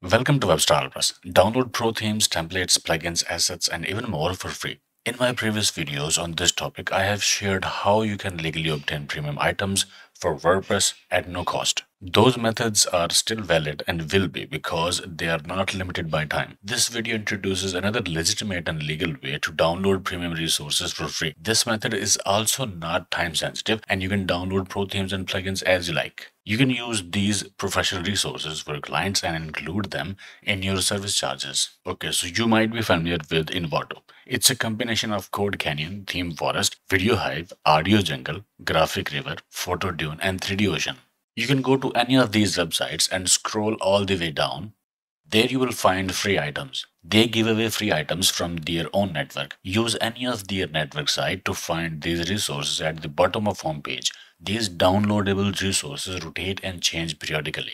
Welcome to WebStylePress. Download pro themes, templates, plugins, assets, and even more for free. In my previous videos on this topic, I have shared how you can legally obtain premium items for WordPress at no cost. Those methods are still valid and will be because they are not limited by time. This video introduces another legitimate and legal way to download premium resources for free. This method is also not time sensitive, and you can download pro themes and plugins as you like. You can use these professional resources for clients and include them in your service charges. Okay, so you might be familiar with Envato. It's a combination of Code Canyon, Theme Forest, Video Hive, Audio Jungle, Graphic River, Photo Dune, and 3D Ocean. You can go to any of these websites and scroll all the way down. There you will find free items. They give away free items from their own network. Use any of their network site to find these resources at the bottom of homepage. These downloadable resources rotate and change periodically.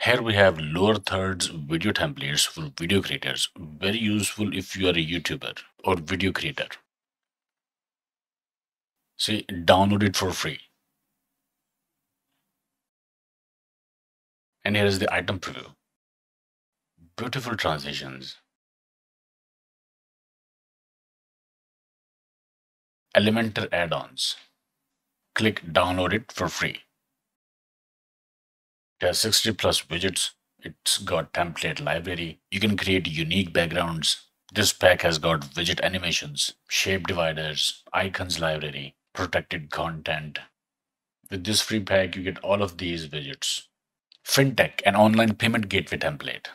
Here we have lower thirds video templates for video creators. Very useful if you are a YouTuber or video creator. See, download it for free. And here is the item preview. Beautiful transitions. Elementor add-ons. Click download it for free. It has 60+ widgets. It's got template library. You can create unique backgrounds. This pack has got widget animations, shape dividers, icons library, protected content. With this free pack, you get all of these widgets. FinTech, an online payment gateway template.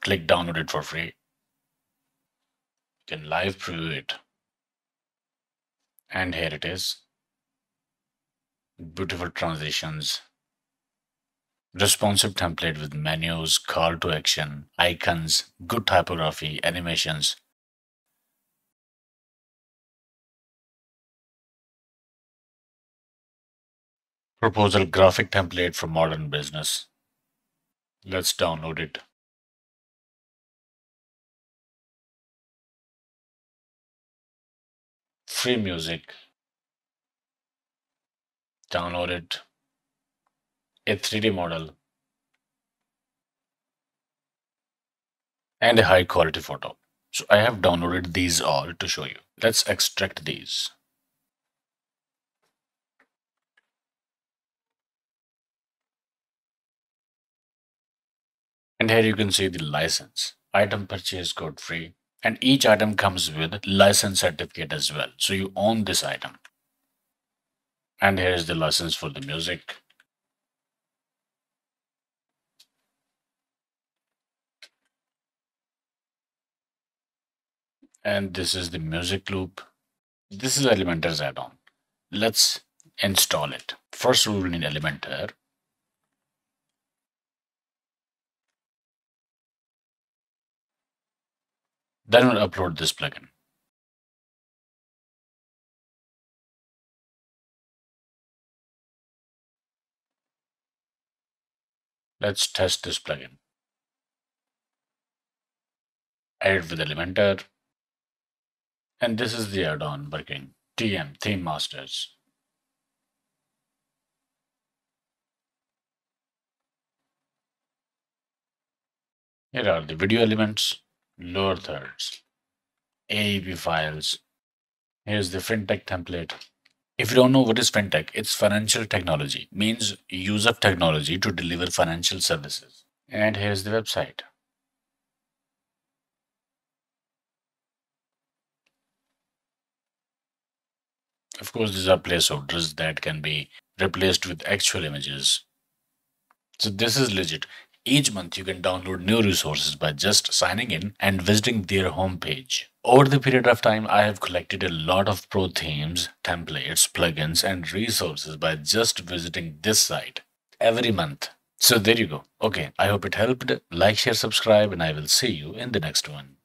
Click download it for free. You can live preview it. And here it is. Beautiful transitions. Responsive template with menus, call to action, icons, good typography, animations. Proposal graphic template for modern business. Let's download it. Free music. Download it. A 3D model and a high quality photo. So I have downloaded these all to show you. Let's extract these. And here you can see the license. Item purchase code free. And each item comes with license certificate as well. So you own this item. And here is the license for the music. And this is the music loop. This is Elementor's add-on. Let's install it. First, we will need Elementor. Then we'll upload this plugin. Let's test this plugin. Add with Elementor. And this is the add-on working. Theme Masters. Here are the video elements, lower thirds, AEP files. Here's the FinTech template. If you don't know what is FinTech, it's financial technology. Means use of technology to deliver financial services. And here's the website. Of course, these are placeholders that can be replaced with actual images. So this is legit. Each month, you can download new resources by just signing in and visiting their homepage. Over the period of time, I have collected a lot of pro themes, templates, plugins, and resources by just visiting this site every month. So there you go. Okay, I hope it helped. Like, share, subscribe, and I will see you in the next one.